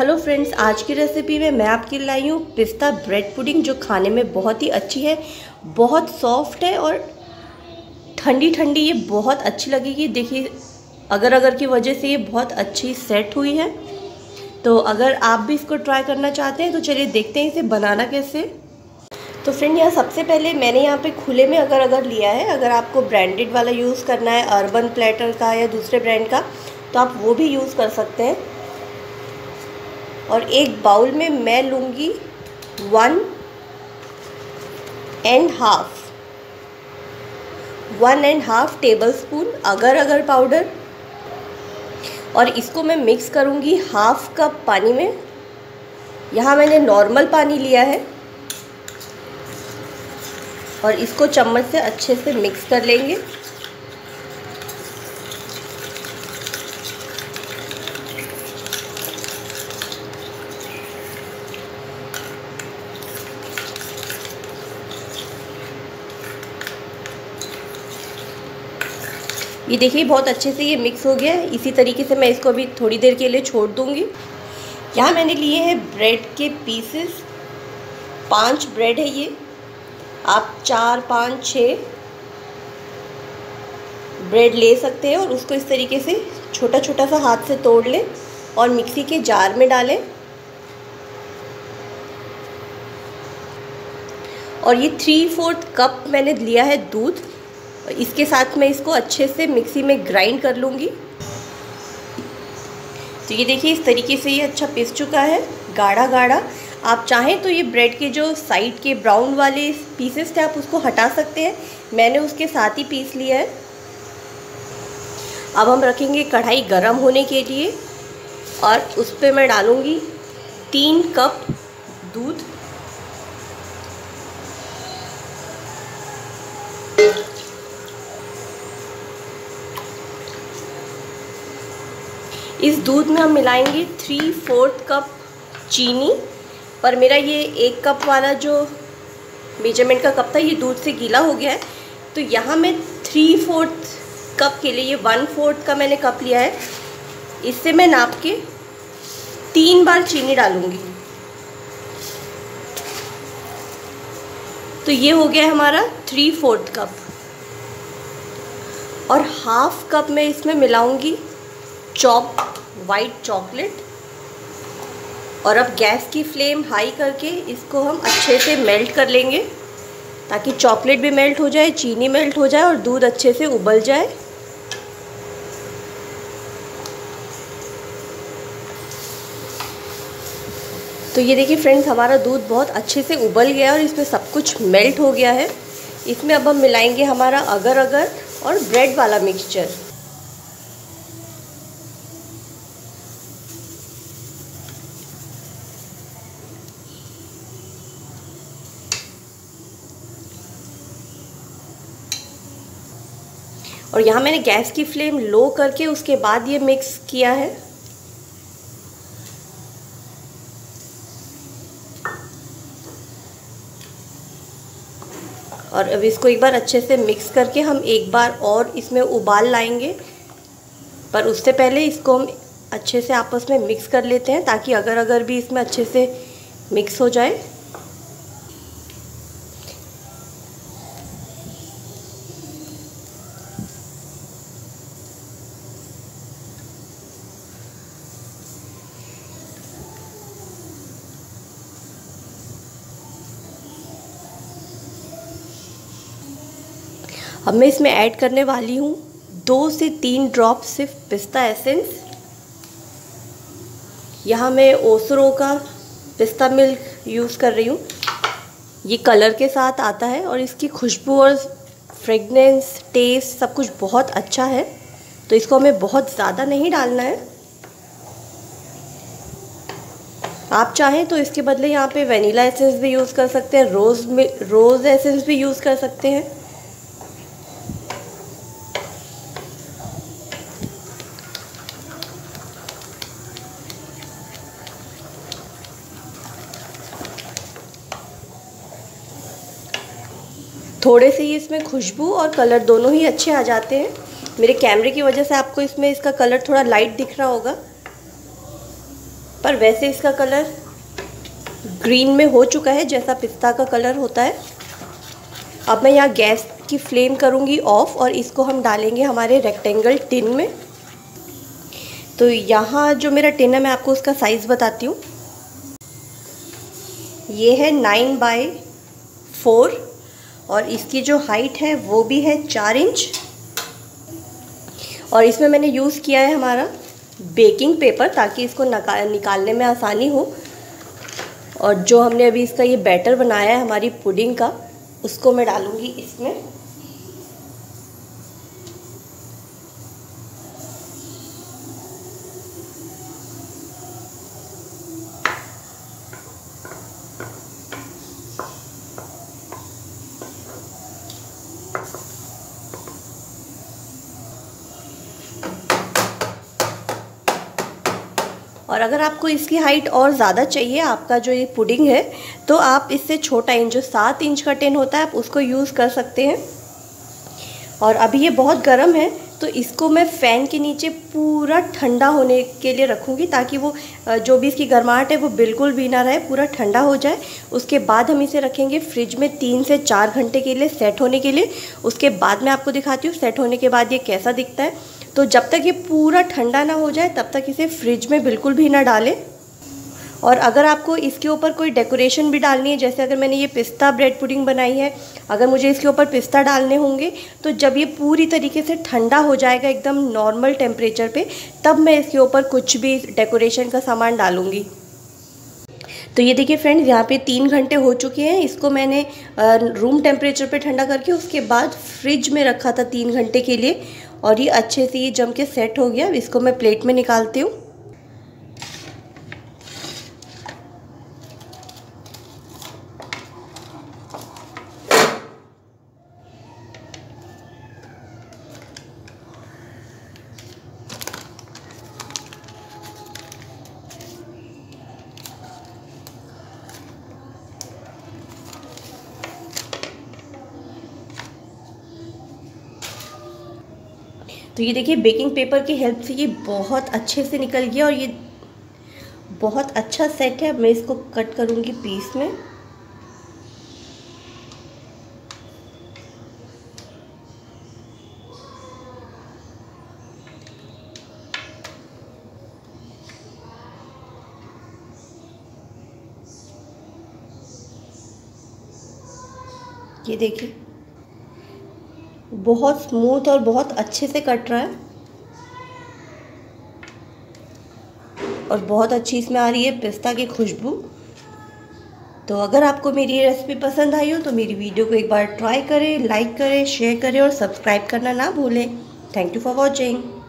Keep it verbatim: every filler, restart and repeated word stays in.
Hello friends, आज की recipe में मैं आपके लाई हूँ पिस्ता ब्रेड पुडिंग, जो खाने में बहुत ही अच्छी है, बहुत सॉफ्ट है और ठंडी ठंडी ये बहुत अच्छी लगेगी। देखिए, अगर अगर की वजह से ये बहुत अच्छी सेट हुई है। तो अगर आप भी इसको ट्राई करना चाहते हैं तो चलिए देखते हैं इसे बनाना कैसे। तो फ्रेंड, यहाँ सबसे पहले मैंने यहाँ पे खुले में अगर अगर लिया है। अगर आपको ब्रांडेड वाला यूज़ करना है, अर्बन प्लेटर का या दूसरे ब्रांड का, तो आप वो भी यूज़ कर सकते हैं। और एक बाउल में मैं लूँगी one and half one and half tablespoon agar agar powder, और इसको मैं मिक्स करूँगी हाफ कप पानी में। यहाँ मैंने नॉर्मल पानी लिया है और इसको चम्मच से अच्छे से मिक्स कर लेंगे। ये देखिए, बहुत अच्छे से ये मिक्स हो गया है। इसी तरीके से मैं इसको अभी थोड़ी देर के लिए छोड़ दूँगी। यहाँ मैंने लिए हैं ब्रेड के पीसेस, पांच ब्रेड है ये। आप चार पाँच छः ब्रेड ले सकते हैं और उसको इस तरीके से छोटा छोटा सा हाथ से तोड़ लें और मिक्सी के जार में डालें। और ये थ्री फोर्थ कप मैंने लिया है दूध, इसके साथ मैं इसको अच्छे से मिक्सी में ग्राइंड कर लूँगी। तो ये देखिए, इस तरीके से ये अच्छा पिस चुका है, गाढ़ा गाढ़ा। आप चाहें तो ये ब्रेड के जो साइड के ब्राउन वाले पीसेस थे, आप उसको हटा सकते हैं। मैंने उसके साथ ही पीस लिया है। अब हम रखेंगे कढ़ाई गरम होने के लिए और उस पर मैं डालूँगी तीन कप दूध। इस दूध में हम मिलाएंगे थ्री फोर्थ कप चीनी। पर मेरा ये एक कप वाला जो मेजरमेंट का कप था, ये दूध से गीला हो गया है, तो यहाँ मैं थ्री फोर्थ कप के लिए ये वन फोर्थ का मैंने कप लिया है। इससे मैं नाप के तीन बार चीनी डालूँगी। तो ये हो गया हमारा थ्री फोर्थ कप। और हाफ कप मैं इसमें मिलाऊँगी चॉप वाइट चॉकलेट। और अब गैस की फ्लेम हाई करके इसको हम अच्छे से मेल्ट कर लेंगे, ताकि चॉकलेट भी मेल्ट हो जाए, चीनी मेल्ट हो जाए और दूध अच्छे से उबल जाए। तो ये देखिए फ्रेंड्स, हमारा दूध बहुत अच्छे से उबल गया और इसमें सब कुछ मेल्ट हो गया है। इसमें अब हम मिलाएंगे हमारा अगर अगर और ब्रेड वाला मिक्सचर। और यहाँ मैंने गैस की फ्लेम लो करके उसके बाद ये मिक्स किया है। और अब इसको एक बार अच्छे से मिक्स करके हम एक बार और इसमें उबाल लाएंगे। पर उससे पहले इसको हम अच्छे से आपस में मिक्स कर लेते हैं, ताकि अगर अगर भी इसमें अच्छे से मिक्स हो जाए। अब मैं इसमें ऐड करने वाली हूँ दो से तीन ड्रॉप सिर्फ पिस्ता एसेंस। यहाँ मैं ओसरो का पिस्ता मिल्क यूज़ कर रही हूँ। ये कलर के साथ आता है और इसकी खुशबू और फ्रेगनेंस, टेस्ट सब कुछ बहुत अच्छा है। तो इसको हमें बहुत ज़्यादा नहीं डालना है। आप चाहें तो इसके बदले यहाँ पे वनीला एसेंस भी यूज़ कर सकते हैं, रोज़ रोज़ एसेंस भी यूज़ कर सकते हैं। थोड़े से ही इसमें खुशबू और कलर दोनों ही अच्छे आ जाते हैं। मेरे कैमरे की वजह से आपको इसमें इसका कलर थोड़ा लाइट दिख रहा होगा। पर वैसे इसका कलर ग्रीन में हो चुका है जैसा पिस्ता का कलर होता है। अब मैं यहाँ गैस की फ्लेम करूँगी ऑफ और इसको हम डालेंगे हमारे रेक्टेंगल टिन में। तो यहाँ जो मेरा टिन है मैं आपको उसका साइज़ बताती हूँ। ये है नाइन बाई फोर और इसकी जो हाइट है वो भी है चार इंच। और इसमें मैंने यूज़ किया है हमारा बेकिंग पेपर ताकि इसको निकालने में आसानी हो। और जो हमने अभी इसका ये बैटर बनाया है हमारी पुडिंग का उसको मैं डालूँगी इसमें। और अगर आपको इसकी हाइट और ज़्यादा चाहिए, आपका जो ये पुडिंग है, तो आप इससे छोटा इंच जो सात इंच का टिन होता है आप उसको यूज़ कर सकते हैं। और अभी ये बहुत गर्म है तो इसको मैं फ़ैन के नीचे पूरा ठंडा होने के लिए रखूँगी ताकि वो जो भी इसकी गर्माहट है वो बिल्कुल भी ना रहे, पूरा ठंडा हो जाए। उसके बाद हम इसे रखेंगे फ्रिज में तीन से चार घंटे के लिए सेट होने के लिए। उसके बाद मैं आपको दिखाती हूँ सेट होने के बाद ये कैसा दिखता है। तो जब तक ये पूरा ठंडा ना हो जाए तब तक इसे फ्रिज में बिल्कुल भी ना डालें। और अगर आपको इसके ऊपर कोई डेकोरेशन भी डालनी है, जैसे अगर मैंने ये पिस्ता ब्रेड पुडिंग बनाई है, अगर मुझे इसके ऊपर पिस्ता डालने होंगे तो जब ये पूरी तरीके से ठंडा हो जाएगा एकदम नॉर्मल टेम्परेचर पे, तब मैं इसके ऊपर कुछ भी डेकोरेशन का सामान डालूँगी। तो ये देखिए फ्रेंड्स, यहाँ पे तीन घंटे हो चुके हैं। इसको मैंने रूम टेम्परेचर पे ठंडा करके उसके बाद फ्रिज में रखा था तीन घंटे के लिए और ये अच्छे से ये जम के सेट हो गया। इसको मैं प्लेट में निकालती हूँ। तो ये देखिए बेकिंग पेपर की हेल्प से ये बहुत अच्छे से निकल गया और ये बहुत अच्छा सेट है। मैं इसको कट करूँगी पीस में। ये देखिए बहुत स्मूथ और बहुत अच्छे से कट रहा है और बहुत अच्छी इसमें आ रही है पिस्ता की खुशबू। तो अगर आपको मेरी ये रेसिपी पसंद आई हो तो मेरी वीडियो को एक बार ट्राई करें, लाइक करें, शेयर करें और सब्सक्राइब करना ना भूलें। Thank you for watching.